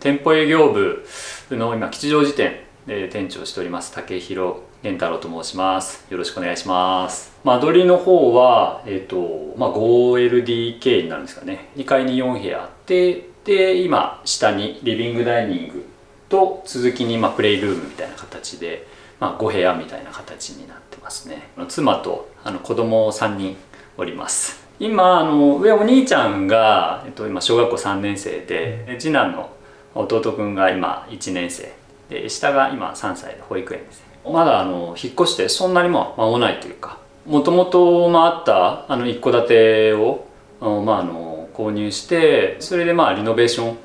店舗営業部の今吉祥寺店で店長をしております武広玄太郎と申します。よろしくお願いします。間取りの方は、5LDK になるんですかね。2階に4部屋あって、で今下にリビングダイニングと続きに、プレイルームみたいな形で、5部屋みたいな形になってますね。妻と子供3人おります。今上お兄ちゃんが、今小学校3年生で、次男の弟くんが今1年生で、下が今3歳で保育園ですね。まだ引っ越してそんなにも間もないというか、もともとあった一戸建てを購入して、それでリノベーション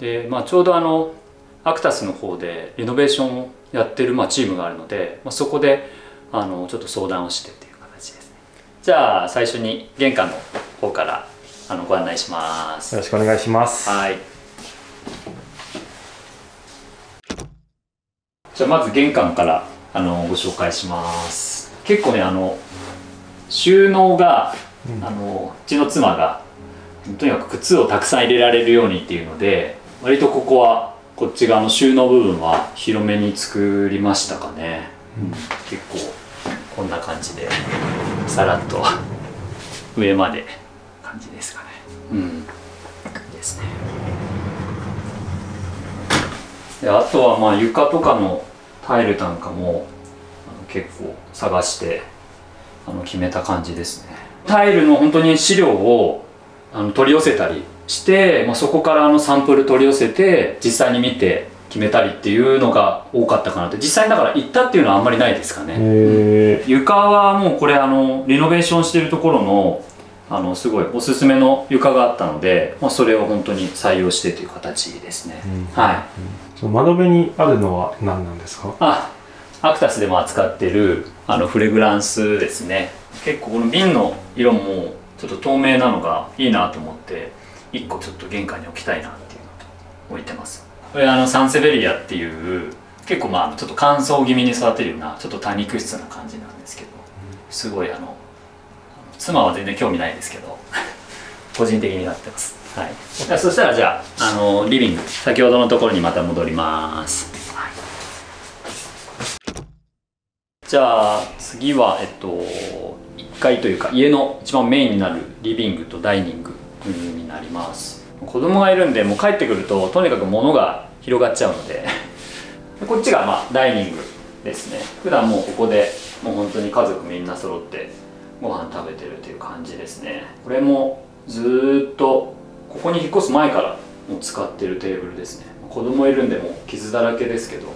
で、ちょうどアクタスの方でリノベーションをやってるチームがあるので、そこでちょっと相談をしてっていう形ですね。じゃあ最初に玄関の方からご案内します。よろしくお願いします。はい、じゃあまず玄関からご紹介します。結構ね、収納がうちの妻がとにかく靴をたくさん入れられるようにっていうので、割とここはこっち側の収納部分は広めに作りましたかね、結構こんな感じでさらっと上まで感じですかね。ですね。であとは床とかのタイルなんかも結構探して決めた感じですね。タイルの本当に資料を取り寄せたりして、そこからサンプル取り寄せて実際に見て決めたりっていうのが多かったかなって。実際にだから行ったっていうのはあんまりないですかね。床はもうこれリノベーションしてるところのすごいおすすめの床があったので、それを本当に採用してという形ですね。はい。窓辺にあるのは何なんですか？アクタスでも扱ってるフレグランスですね。結構この瓶の色もちょっと透明なのがいいなと思って、1個ちょっと玄関に置きたいなっていうのと置いてます。これサンセベリアっていう結構ちょっと乾燥気味に育てるようなちょっと多肉質な感じなんですけど、すごい妻は全然興味ないですけど個人的になってます。はい、そしたらじゃあリビング、先ほどのところにまた戻ります、はい、じゃあ次は1階というか家の一番メインになるリビングとダイニングになります。子供がいるんで、もう帰ってくるととにかく物が広がっちゃうのでこっちがダイニングですね。普段もうここでもう本当に家族みんな揃ってご飯食べてるという感じですね。これもずっとここに引っ越す前からもう使ってるテーブルですね。子供いるんでもう傷だらけですけど、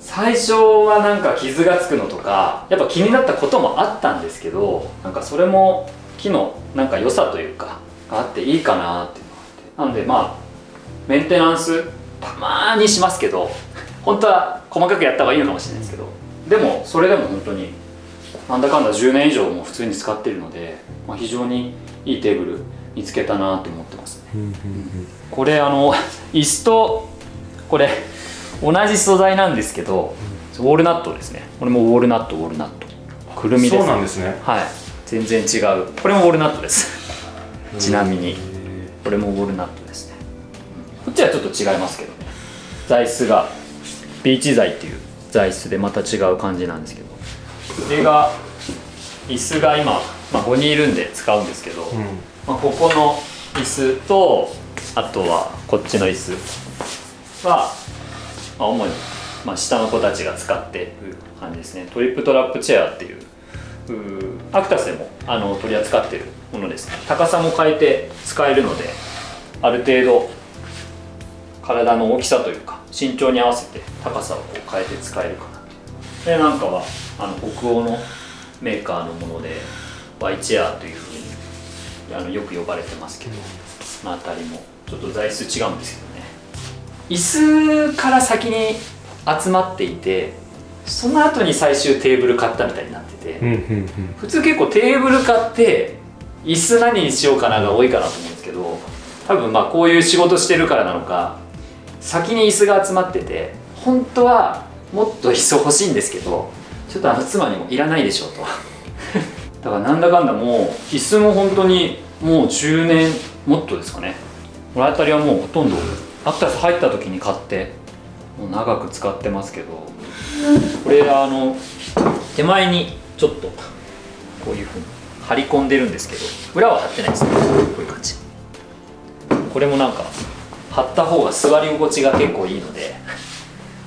最初はなんか傷がつくのとかやっぱ気になったこともあったんですけど、なんかそれも木のなんか良さというかがあっていいかなっていうのがあって、なのでメンテナンスたまにしますけど、本当は細かくやった方がいいのかもしれないですけど、でもそれでも本当になんだかんだ10年以上も普通に使ってるので、非常にいいテーブル見つけたなと思ってますね。これ椅子とこれ同じ素材なんですけど、ウォールナットですね。これもウォールナットくるみです、ね、そうなんですね。はい、全然違う。これもウォールナットですちなみにこれもウォールナットですね。こっちはちょっと違いますけどね。材質がビーチ材っていう材質でまた違う感じなんですけど、これが椅子が今、5人いるんで使うんですけど、ここの椅子とあとはこっちの椅子は、主に、下の子たちが使ってる感じですね。トリップトラップチェアっていうアクタスでも取り扱ってるものですね。高さも変えて使えるので、ある程度体の大きさというか身長に合わせて高さを変えて使えるかな。でなんかは北欧のメーカーのものでバイチェアというふうによく呼ばれてますけど、この辺りもちょっと材質違うんですけどね、椅子から先に集まっていて、その後に最終テーブル買ったみたいになってて、普通結構テーブル買って椅子何にしようかなが多いかなと思うんですけど、多分まあこういう仕事してるからなのか先に椅子が集まってて、本当はもっと椅子欲しいんですけど、ちょっと妻にもいらないでしょうとだからなんだかんだもう椅子も本当にもう10年もっとですかね、これあたりはもうほとんどあったやつ入った時に買ってもう長く使ってますけど、これ手前にちょっとこういうふうに張り込んでるんですけど、裏は張ってないですね。こういう感じ。これもなんか張った方が座り心地が結構いいので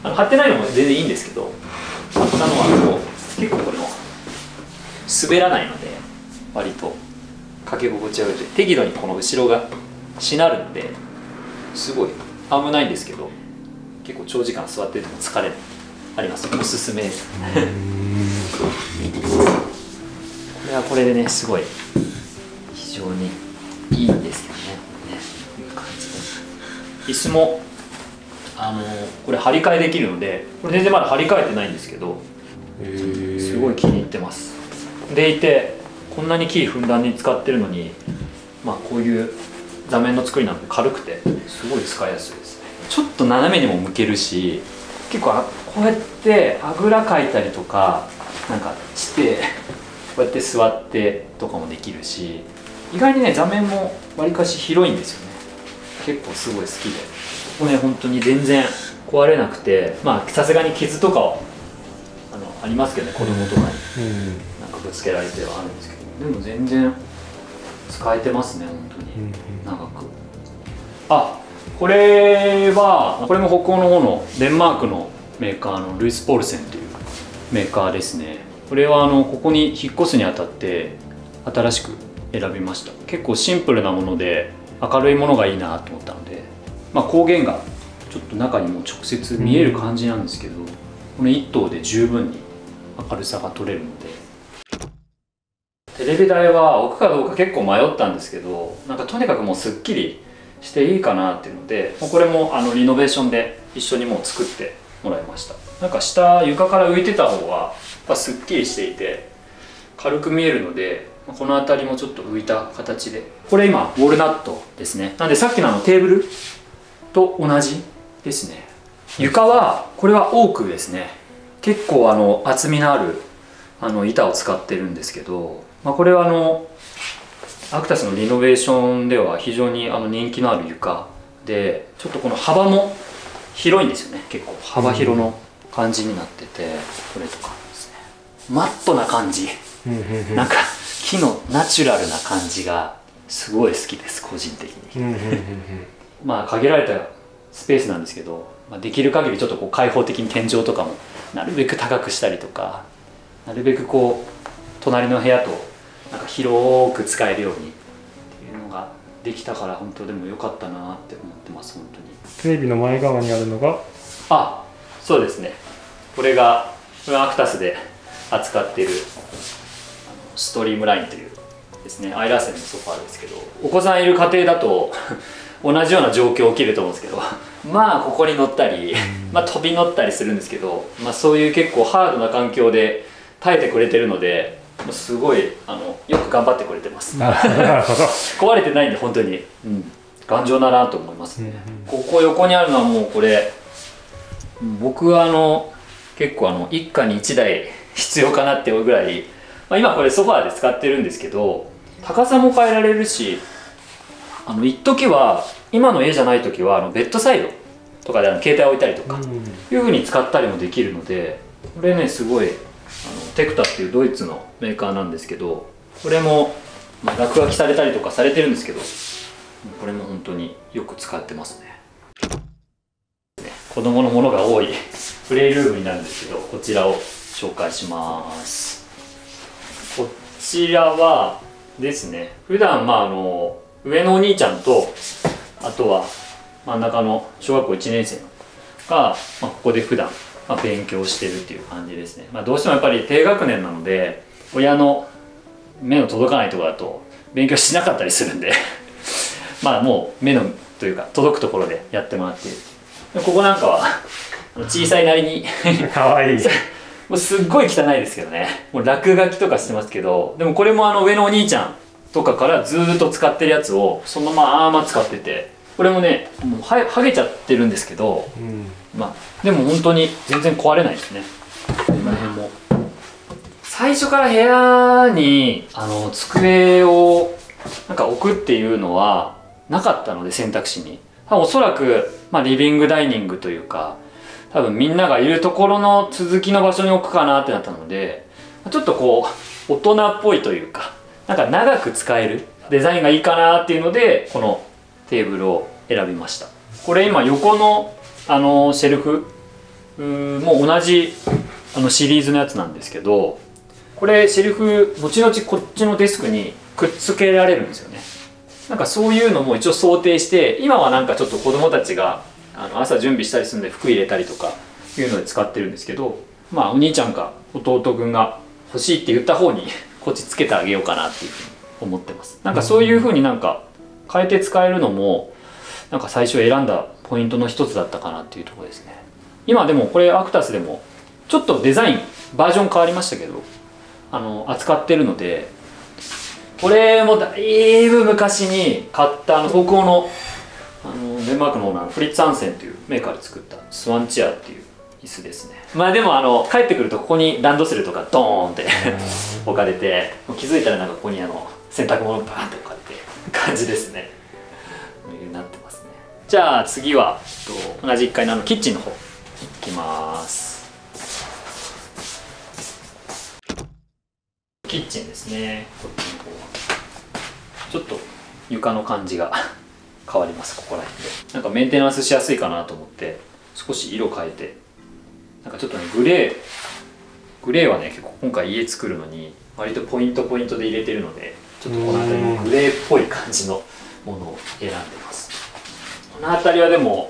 張ってないのも全然いいんですけど、張ったのはこう結構これも滑らないので割と掛け心地が良いという、適度にこの後ろがしなるんですごい危ないんですけど、結構長時間座ってても疲れないあります。おすすめですこれはこれでね、すごい非常にいいんですけどね。こういう感じで椅子もこれ張り替えできるので、これ全然まだ張り替えてないんですけど、すごい気に入ってます。でいてこんなに木ふんだんに使ってるのに、まあ、こういう座面の作りなので軽くてすごい使いやすいですね。ちょっと斜めにも向けるし、結構こうやってあぐらかいたりとかなんかしてこうやって座ってとかもできるし、意外にね座面もわりかし広いんですよね。結構すごい好きで、ここね本当に全然壊れなくて、まあさすがに傷とかはありますけどね、子供とかになんかぶつけられてはあるんですけど、でも全然使えてますね、本当に長く。あ、これはこれも北欧の方のデンマークのメーカーのルイス・ポールセンというメーカーですね。これはここに引っ越すにあたって新しく選びました。結構シンプルなもので明るいものがいいなと思ったので、まあ、光源がちょっと中にもう直接見える感じなんですけど、この1灯で十分に明るさが取れるので。テレビ台は置くかどうか結構迷ったんですけど、なんかとにかくもうすっきりしていいかなっていうので、これもリノベーションで一緒にもう作ってもらいました。なんか下床から浮いてた方はすっきりしていて軽く見えるので、この辺りもちょっと浮いた形で、これ今ウォルナットですね。なんでさっきのテーブルと同じですね。床はこれはオークですね。結構厚みのある板を使ってるんですけど、まあ、これはアクタスのリノベーションでは非常に人気のある床で、ちょっとこの幅も広いんですよね。結構幅広の感じになってて、これとかですね、マットな感じなんか木のナチュラルな感じがすごい好きです、個人的にまあ限られたスペースなんですけど、まあ、できる限りちょっとこう開放的に天井とかもなるべく高くしたりとか、なるべくこう隣の部屋となんか広く使えるようにっていうのができたから、本当でも良かったなって思ってます。本当にテレビの前側にあるのが、あ、そうですね、これはアクタスで扱っているストリームラインというですね、アイラーセンのソファーですけど、お子さんいる家庭だと同じような状況起きると思うんですけどまあここに乗ったり、まあ、飛び乗ったりするんですけど、まあ、そういう結構ハードな環境で耐えてくれてるので、もうすごいよく頑張ってくれてます壊れてないんで本当に、うん、頑丈だなと思いますね。ここ横にあるのはもうこれ僕は結構一家に一台必要かなっていうぐらい、まあ、今これソファーで使ってるんですけど、高さも変えられるし、一時は今の絵じゃない時はベッドサイドとかで携帯置いたりとかいうふうに使ったりもできるので、これねすごいテクタっていうドイツのメーカーなんですけど、これも落書きされたりとかされてるんですけど、これも本当によく使ってますね。子供のものが多いプレイルームになるんですけど、こちらを紹介します。こちらはですね、普段まあ上のお兄ちゃんと、あとは真ん中の小学校1年生が、まあ、ここで普段勉強してるっていう感じですね。まあ、どうしてもやっぱり低学年なので親の目の届かないところだと勉強しなかったりするんでまあもう目のというか届くところでやってもらっているここなんかは小さいなりにかわいいもうすっごい汚いですけどね、もう落書きとかしてますけど、でもこれも上のお兄ちゃんとかからずーっと使ってるやつをそのまま使ってて、これもねもうはげちゃってるんですけど、まあでも本当に全然壊れないですね。この辺も最初から部屋に机をなんか置くっていうのはなかったので、選択肢におそらく、まあ、リビングダイニングというか多分みんながいるところの続きの場所に置くかなってなったので、ちょっとこう大人っぽいというか、なんか長く使えるデザインがいいかなっていうのでこのテーブルを選びました。これ今横のシェルフも同じシリーズのやつなんですけど、これシェルフ後々こっちのデスクにくっつけられるんですよね。なんかそういうのも一応想定して、今はなんかちょっと子供たちが朝準備したりするんで服入れたりとかいうので使ってるんですけど、まあお兄ちゃんか弟くんが欲しいって言った方にこっちつけてあげようかなっていうふうに思ってます。なんかそういうふうになんか変えて使えるのもなんか最初選んだポイントの一つだったかなっていうところですね。今でもこれアクタスでもちょっとデザインバージョン変わりましたけど扱ってるので、これもだいぶ昔に買った東欧のデンマークのオーナーのフリッツ・アンセンというメーカーで作ったスワンチェアっていう椅子ですね。まあでも帰ってくるとここにランドセルとかドーンって置かれて、気づいたらなんかここに洗濯物バーンって置かれて感じですねなってますね。じゃあ次は同じ1階のキッチンの方いきます。キッチンですね。こっちの方はちょっと床の感じが変わります。ここら辺でなんかメンテナンスしやすいかなと思って少し色変えて、なんかちょっとねグレーはね結構今回家作るのに割とポイントで入れてるので、ちょっとこの辺りのグレーっぽい感じのものを選んでます。この辺りはでも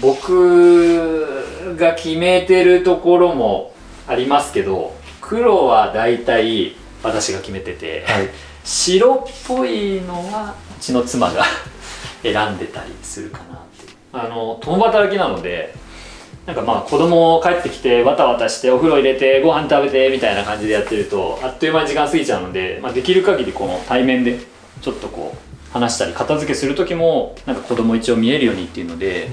僕が決めてるところもありますけど、黒は大体私が決めてて、はい、白っぽいのはうちの妻が選んでたりするかなって。共働きなのでなんかまあ子供帰ってきてわたわたしてお風呂入れてご飯食べてみたいな感じでやってるとあっという間に時間過ぎちゃうので、まあ、できる限りこの対面でちょっとこう話したり片付けする時もなんか子供一応見えるようにっていうので、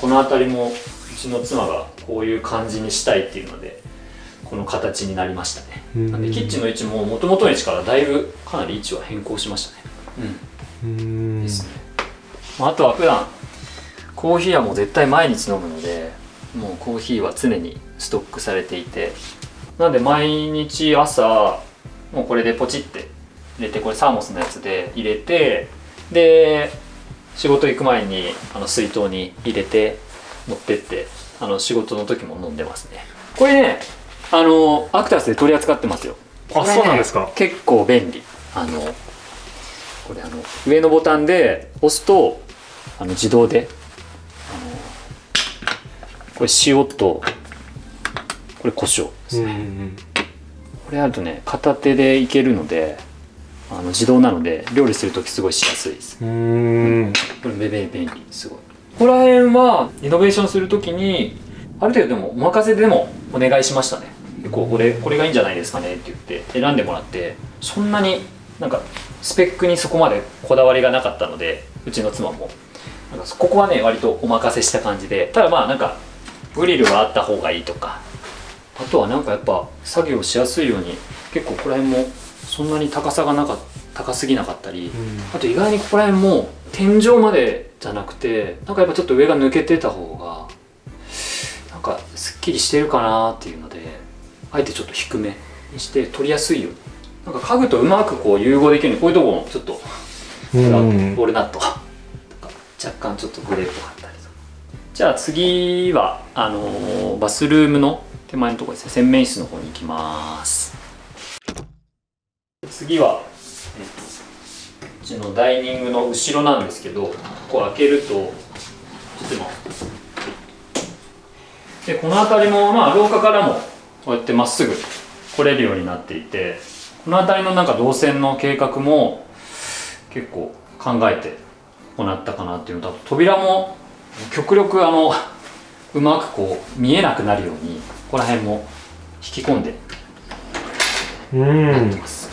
この辺りもうちの妻がこういう感じにしたいっていうのでこの形になりましたね。なんでキッチンの位置も元々の位置からだいぶかなり位置は変更しましたね。うんですね。あとは普段コーヒーはもう絶対毎日飲むので、もうコーヒーは常にストックされていて、なんで毎日朝もうこれでポチって入れて、これサーモスのやつで入れて、で仕事行く前に水筒に入れて持ってって仕事の時も飲んでますね。これねアクタスで取り扱ってますよ。あ、そうなんですか。結構便利。これ上のボタンで押すと自動でこれ塩とこれ胡椒ですね。これあるとね片手でいけるので自動なので料理するときすごいしやすいです。これ便利すごい。ここら辺はリノベーションするときにある程度でもお任せでもお願いしましたね。結構これがいいんじゃないですかねって言って選んでもらって、そんなになんかスペックにそこまでこだわりがなかったので、うちの妻もなんかここはね割とお任せした感じで、ただまあなんかグリルはあった方がいいとか、あとはなんかやっぱ作業しやすいように結構ここら辺もそんなに高さが高すぎなかったり、あと意外にここら辺も天井までじゃなくてなんかやっぱちょっと上が抜けてた方がなんかすっきりしてるかなっていうので、あえてちょっと低めにして取りやすいように、なんか家具とうまくこう融合できるようにこういうとこもちょっとボルナットとか若干ちょっとグレーっぽかったりとか。じゃあ次はバスルームの手前のところですね、洗面室の方に行きます。次はうちのダイニングの後ろなんですけど、ここ開けるとちょっと今でこの辺りもまあ廊下からもこうやってまっすぐ来れるようになっていて、この辺りのなんか動線の計画も結構考えて行ったかなっていうのと、扉も極力うまくこう見えなくなるようにここら辺も引き込んでやってます。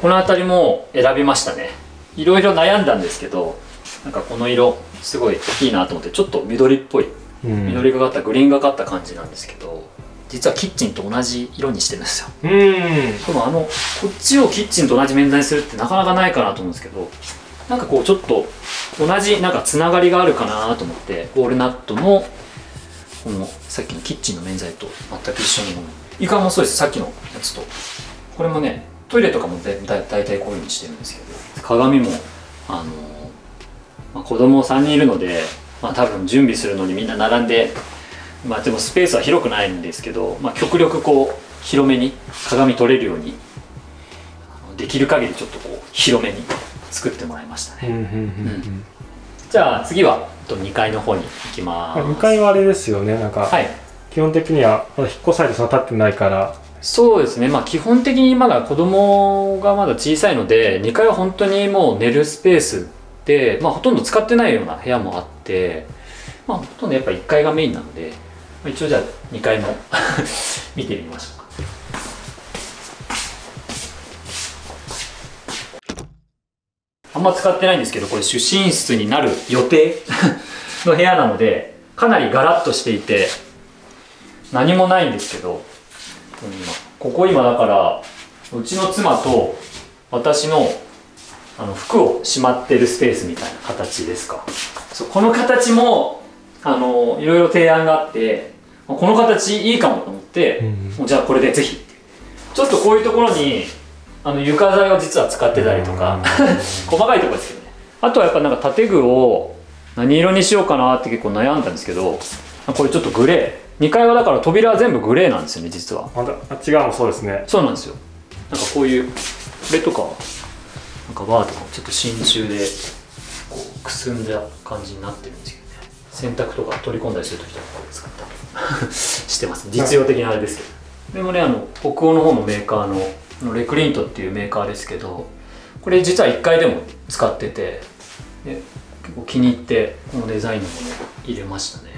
この辺りも選びましたね。いろいろ悩んだんですけど、なんかこの色すごいいいなと思って、ちょっと緑っぽい、緑がかったグリーンがかった感じなんですけど、実はキッチンと同じ色にしてるんですよ。でもこっちをキッチンと同じ面材にするってなかなかないかなと思うんですけど、なんかこうちょっと同じなんかつながりがあるかなと思って、ウォールナットのこのさっきのキッチンの面材と全く一緒のもの、床もそうです、さっきのやつとこれもね、トイレとかも大体こういう風にしてるんですけど、鏡も子供3人いるので、多分準備するのにみんな並んで、でもスペースは広くないんですけど、極力こう広めに鏡取れるようにできる限りちょっとこう広めに作ってもらいましたね。じゃあ次は2階の方に行きます。2階はあれですよね、なんか、はい、基本的には引っ越されてそんな経ってないから。そうですね、基本的にまだ子供がまだ小さいので、2階は本当にもう寝るスペースで、ほとんど使ってないような部屋もあって、ほとんどやっぱ1階がメインなので、一応じゃあ2階も見てみましょうか。あんま使ってないんですけど、これ主寝室になる予定の部屋なので、かなりガラッとしていて何もないんですけど、ここ今だからうちの妻と私の服をしまってるスペースみたいな形ですか。そう、この形もいろいろ提案があって、この形いいかもと思って、もうじゃあこれでぜひちょっとこういうところに床材を実は使ってたりとか細かいところですけどね。あとはやっぱなんか建具を何色にしようかなって結構悩んだんですけど、これちょっとグレー、2階はだから扉は全部グレーなんですよね、実は。あっち側もそうですね。そうなんですよ。なんかこういうこれとかなんかバーとかちょっと真鍮でこうくすんだ感じになってるんですけどね。洗濯とか取り込んだりするときとかこれ使ったりしてます。実用的なあれですけど。でもね、北欧の方のメーカーのレクリントっていうメーカーですけど、これ実は1階でも使ってて、で結構気に入ってこのデザインのもの入れましたね。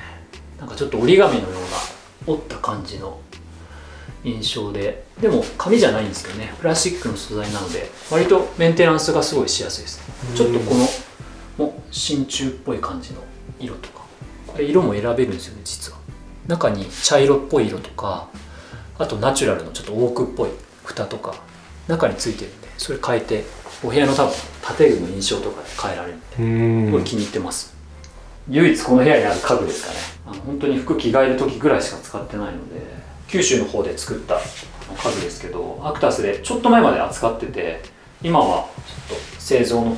なんかちょっと折り紙のような折った感じの印象で、でも紙じゃないんですけどね、プラスチックの素材なので割とメンテナンスがすごいしやすいですね。ちょっとこの真鍮っぽい感じの色とか、これ色も選べるんですよね、実は。中に茶色っぽい色とか、あとナチュラルのちょっとオークっぽい蓋とか中についてるんで、それ変えてお部屋の多分建具の印象とかで変えられるんで、これ気に入ってます。唯一この部屋にある家具ですかね。本当に服着替える時ぐらいしか使ってないので、九州の方で作った家具ですけど、アクタスでちょっと前まで扱ってて、今はちょっと製造の方が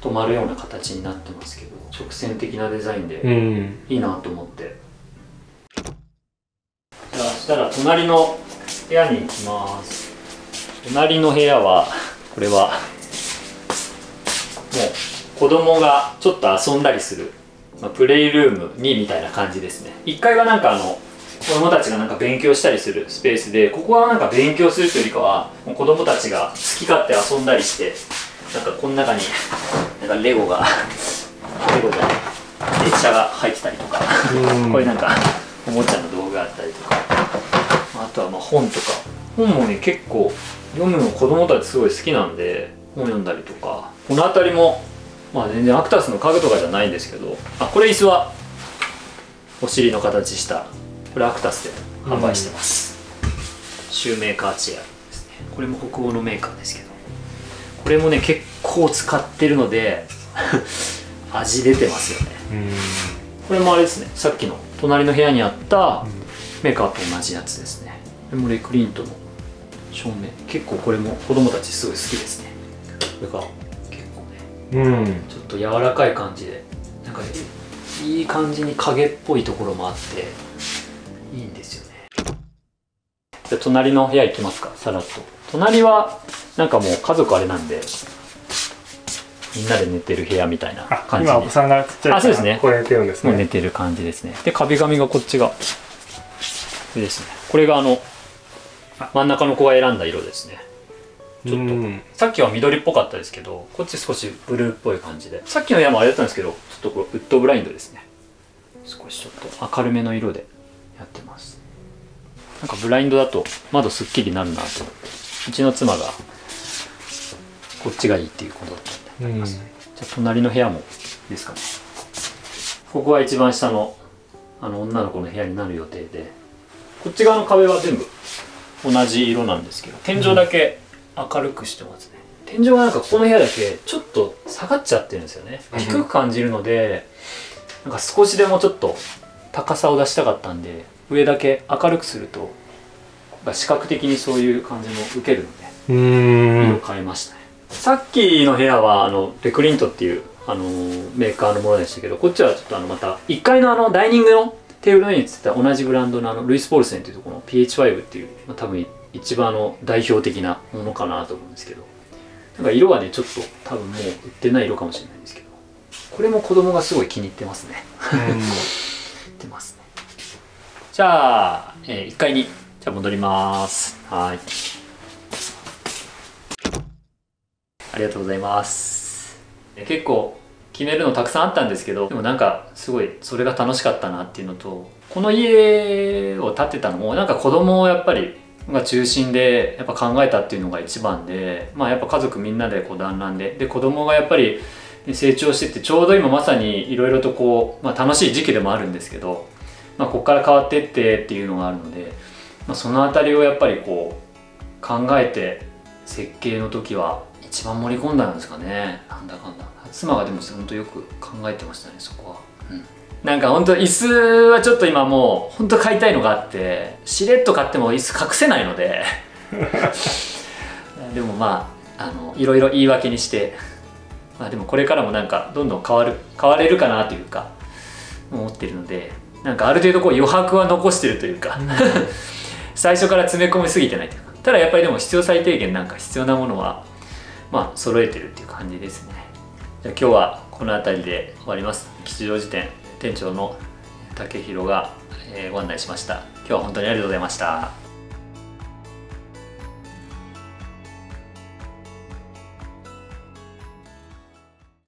止まるような形になってますけど、直線的なデザインでいいなと思って、じゃあそしたら隣の部屋に行きます。隣の部屋はこれはもう子供がちょっと遊んだりする、プレイルーム2みたいな感じですね。1階はなんか子供たちがなんか勉強したりするスペースで、ここはなんか勉強するというよりかはもう子供たちが好き勝手遊んだりして、なんかこの中になんかレゴじゃない電車が入ってたりとかこれなんかおもちゃの道具があったりとか、あとは本とか、本もね結構読むの子供たちすごい好きなんで本読んだりとか。この辺りも全然アクタスの家具とかじゃないんですけど、これ椅子はお尻の形したこれアクタスで販売してます、シューメーカーチェアですね。これも北欧のメーカーですけど、これもね結構使ってるので味出てますよね。これもあれですね、さっきの隣の部屋にあったメーカーと同じやつですね。これもレクリントの照明、結構これも子供たちすごい好きですね。これが結構ね、ちょっと柔らかい感じでなんかいい感じに影っぽいところもあっていいんですよね。じゃあ隣の部屋行きますか、さらっと。隣はなんかもう家族あれなんでみんなで寝てる部屋みたいな感じで、今お子さんがちっちゃいからね、こう寝てるんですね。もう寝てる感じですね。で壁紙がこっちがこれですね。これが真ん中の子が選んだ色ですね。ちょっとさっきは緑っぽかったですけど、こっち少しブルーっぽい感じで、さっきの部屋もあれだったんですけど、ちょっとこれウッドブラインドですね。少しちょっと明るめの色でやってます。なんかブラインドだと窓すっきりなるなと思って、うちの妻がこっちがいいっていうことだったんであります、ね。じゃあ隣の部屋もいいですかね。ここは一番下の女の子の部屋になる予定で、こっち側の壁は全部同じ色なんですけど、天井だけ明るくしてますね。天井がなんかここの部屋だけちょっと下がっちゃってるんですよね。低く感じるので、なんか少しでもちょっと高さを出したかったんで、上だけ明るくすると視覚的にそういう感じも受けるので色を変えましたね。さっきの部屋はレクリントっていうメーカーのものでしたけど、こっちはちょっとまた1階のダイニングのテーブルの上についた同じブランドのルイス・ポールセンというところの PH5 っていう、まあ、多分一番代表的なものかなと思うんですけど、なんか色はねちょっと多分もう売ってない色かもしれないんですけど、これも子供がすごい気に入ってますね。ってますね。じゃあ、1階にじゃあ戻ります。はい、ありがとうございます。結構決めるのたくさんあったんですけど、でもなんかすごいそれが楽しかったなっていうのと、この家を建てたのもなんか子供をやっぱりが中心でやっぱ考えたっていうのが一番で、まあやっぱ家族みんなでこう団らんで、で子供がやっぱり成長してって、ちょうど今まさにいろいろとこう、まあ、楽しい時期でもあるんですけど、まあ、ここから変わってってっていうのがあるので、まあ、その辺りをやっぱりこう考えて設計の時は一番盛り込んだんですかね。なんだかんだ妻がでも本当よく考えてましたね、そこは。うん、なんか本当椅子はちょっと今もう本当買いたいのがあって、しれっと買っても椅子隠せないのででもまあいろいろ言い訳にして、まあでもこれからもなんかどんどん変われるかなというか思ってるので、なんかある程度こう余白は残してるというか最初から詰め込みすぎてないというか、ただやっぱりでも必要最低限なんか必要なものはまあ揃えてるっていう感じですね。じゃあ今日はこの辺りで終わります。吉祥寺店店長の武宏がご案内しました。今日は本当にありがとうございました。